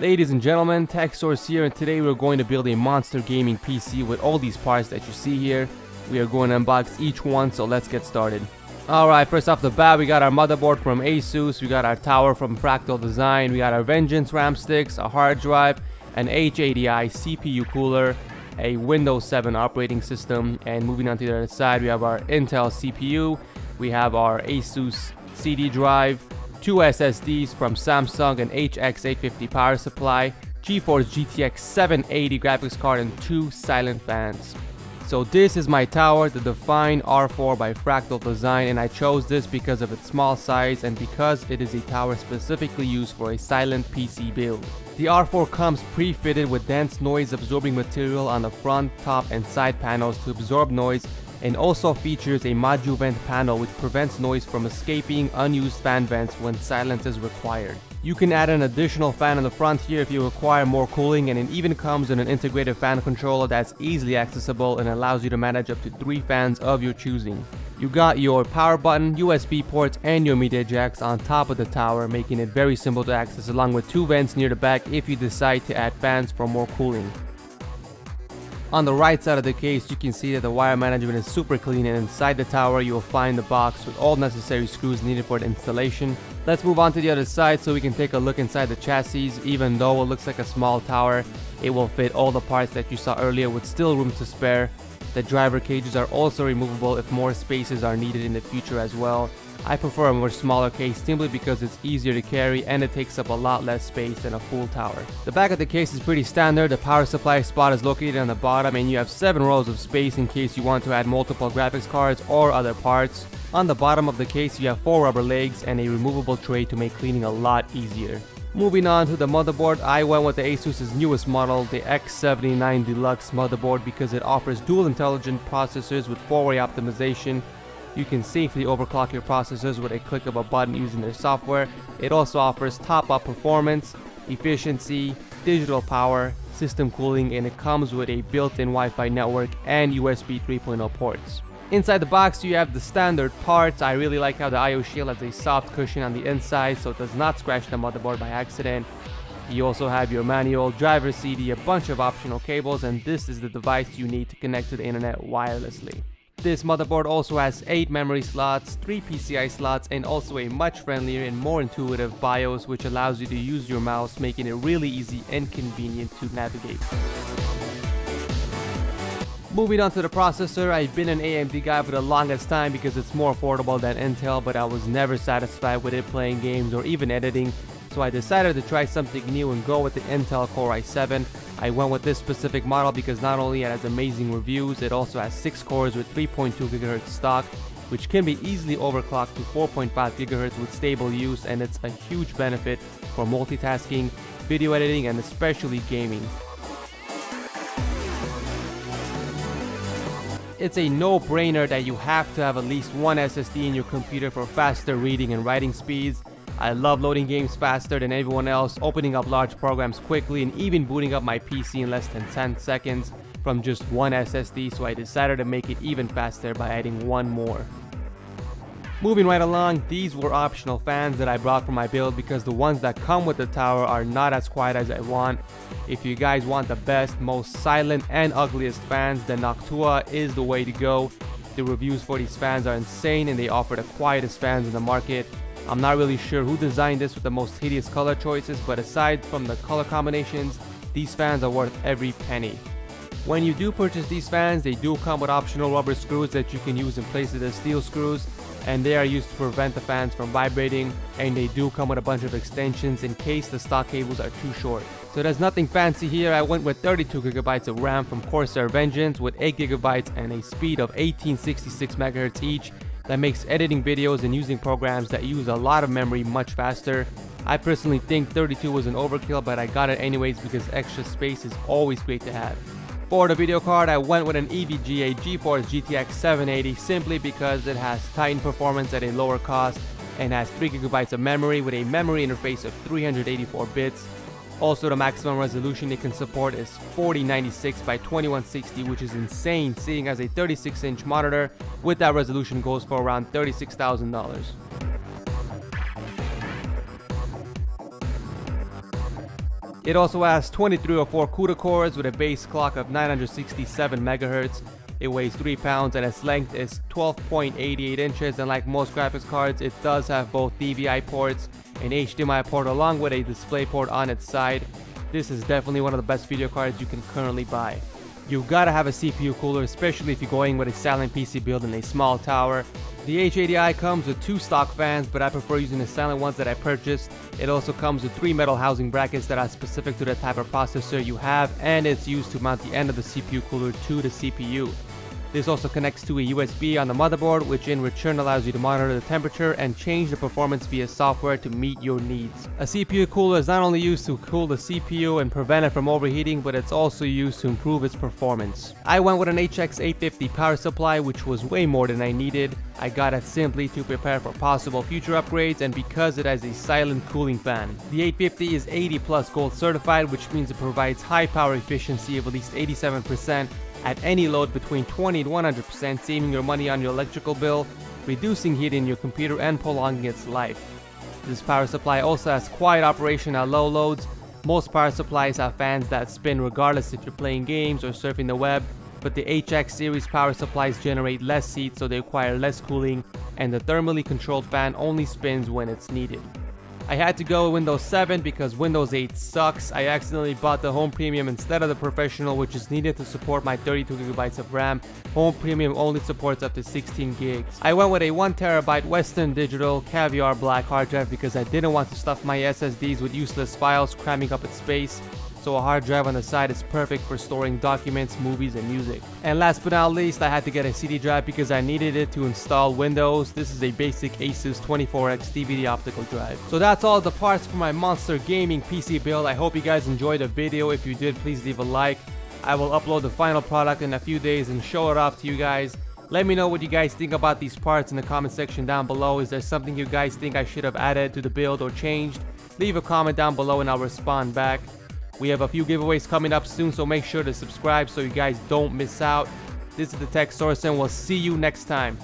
Ladies and gentlemen, TechSource here, and today we're going to build a monster gaming PC with all these parts that you see here. We are going to unbox each one, so let's get started. Alright, first off the bat, we got our motherboard from ASUS, we got our tower from Fractal Design, we got our Vengeance RAM sticks, a hard drive, an H80i CPU cooler, a Windows 7 operating system, and moving on to the other side, we have our Intel CPU, we have our ASUS CD drive, two SSDs from Samsung, an HX850 power supply, GeForce GTX 780 graphics card, and two silent fans. So this is my tower, the Define R4 by Fractal Design, and I chose this because of its small size and because it is a tower specifically used for a silent PC build. The R4 comes pre-fitted with dense noise absorbing material on the front, top, and side panels to absorb noise, and also features a module vent panel which prevents noise from escaping unused fan vents when silence is required. You can add an additional fan on the front here if you require more cooling, and it even comes in an integrated fan controller that's easily accessible and allows you to manage up to 3 fans of your choosing. You got your power button, USB ports, and your media jacks on top of the tower, making it very simple to access, along with 2 vents near the back if you decide to add fans for more cooling. On the right side of the case, you can see that the wire management is super clean, and inside the tower you will find the box with all necessary screws needed for the installation. Let's move on to the other side so we can take a look inside the chassis. Even though it looks like a small tower, it will fit all the parts that you saw earlier with still room to spare. The driver cages are also removable if more spaces are needed in the future as well. I prefer a much smaller case simply because it's easier to carry and it takes up a lot less space than a full tower. The back of the case is pretty standard. The power supply spot is located on the bottom, and you have 7 rows of space in case you want to add multiple graphics cards or other parts. On the bottom of the case you have 4 rubber legs and a removable tray to make cleaning a lot easier. Moving on to the motherboard, I went with the ASUS's newest model, the X79 Deluxe motherboard, because it offers dual intelligent processors with 4-way optimization. You can safely overclock your processors with a click of a button using their software. It also offers top-up performance, efficiency, digital power, system cooling, and it comes with a built-in Wi-Fi network and USB 3.0 ports. Inside the box you have the standard parts. I really like how the I/O shield has a soft cushion on the inside so it does not scratch the motherboard by accident. You also have your manual, driver, CD, a bunch of optional cables, and this is the device you need to connect to the internet wirelessly. This motherboard also has 8 memory slots, 3 PCI slots, and also a much friendlier and more intuitive BIOS, which allows you to use your mouse, making it really easy and convenient to navigate. Moving on to the processor, I've been an AMD guy for the longest time because it's more affordable than Intel, but I was never satisfied with it playing games or even editing, so I decided to try something new and go with the Intel Core i7. I went with this specific model because not only it has amazing reviews, it also has 6 cores with 3.2 GHz stock, which can be easily overclocked to 4.5 GHz with stable use, and it's a huge benefit for multitasking, video editing, and especially gaming. It's a no-brainer that you have to have at least one SSD in your computer for faster reading and writing speeds. I love loading games faster than everyone else, opening up large programs quickly, and even booting up my PC in less than 10 seconds from just one SSD, so I decided to make it even faster by adding one more. Moving right along, these were optional fans that I brought for my build because the ones that come with the tower are not as quiet as I want. If you guys want the best, most silent, and ugliest fans, then Noctua is the way to go. The reviews for these fans are insane, and they offer the quietest fans in the market. I'm not really sure who designed this with the most hideous color choices, but aside from the color combinations, these fans are worth every penny. When you do purchase these fans, they do come with optional rubber screws that you can use in place of the steel screws, and they are used to prevent the fans from vibrating, and they do come with a bunch of extensions in case the stock cables are too short. So there's nothing fancy here. I went with 32 GB of RAM from Corsair Vengeance with 8 GB and a speed of 1866 MHz each. That makes editing videos and using programs that use a lot of memory much faster. I personally think 32 was an overkill, but I got it anyways because extra space is always great to have. For the video card, I went with an EVGA GeForce GTX 780 simply because it has Titan performance at a lower cost and has 3 GB of memory with a memory interface of 384 bits. Also, the maximum resolution it can support is 4096 by 2160, which is insane seeing as a 36-inch monitor with that resolution goes for around $36,000. It also has 2304 CUDA cores with a base clock of 967 MHz. It weighs 3 pounds and its length is 12.88 inches, and like most graphics cards, it does have both DVI ports, an HDMI port along with a display port on its side. This is definitely one of the best video cards you can currently buy. You gotta have a CPU cooler, especially if you're going with a silent PC build in a small tower. The H80i comes with 2 stock fans, but I prefer using the silent ones that I purchased. It also comes with 3 metal housing brackets that are specific to the type of processor you have, and it's used to mount the end of the CPU cooler to the CPU. This also connects to a USB on the motherboard, which in return allows you to monitor the temperature and change the performance via software to meet your needs. A CPU cooler is not only used to cool the CPU and prevent it from overheating, but it's also used to improve its performance. I went with an HX850 power supply, which was way more than I needed. I got it simply to prepare for possible future upgrades and because it has a silent cooling fan. The 850 is 80+ gold certified, which means it provides high power efficiency of at least 87%. At any load between 20 and 100%, saving your money on your electrical bill, reducing heat in your computer, and prolonging its life. This power supply also has quiet operation at low loads. Most power supplies have fans that spin regardless if you're playing games or surfing the web, but the HX series power supplies generate less heat, so they require less cooling, and the thermally controlled fan only spins when it's needed. I had to go with Windows 7 because Windows 8 sucks. I accidentally bought the Home Premium instead of the Professional, which is needed to support my 32 GB of RAM. Home Premium only supports up to 16 gigs. I went with a 1 TB Western Digital Caviar Black hard drive because I didn't want to stuff my SSDs with useless files cramming up its space. So a hard drive on the side is perfect for storing documents, movies, and music. And last but not least, I had to get a CD drive because I needed it to install Windows. This is a basic ASUS 24X DVD optical drive. So that's all the parts for my monster gaming PC build. I hope you guys enjoyed the video. If you did, please leave a like. I will upload the final product in a few days and show it off to you guys. Let me know what you guys think about these parts in the comment section down below. Is there something you guys think I should have added to the build or changed? Leave a comment down below and I'll respond back. We have a few giveaways coming up soon, so make sure to subscribe so you guys don't miss out. This is the TechSource, and we'll see you next time.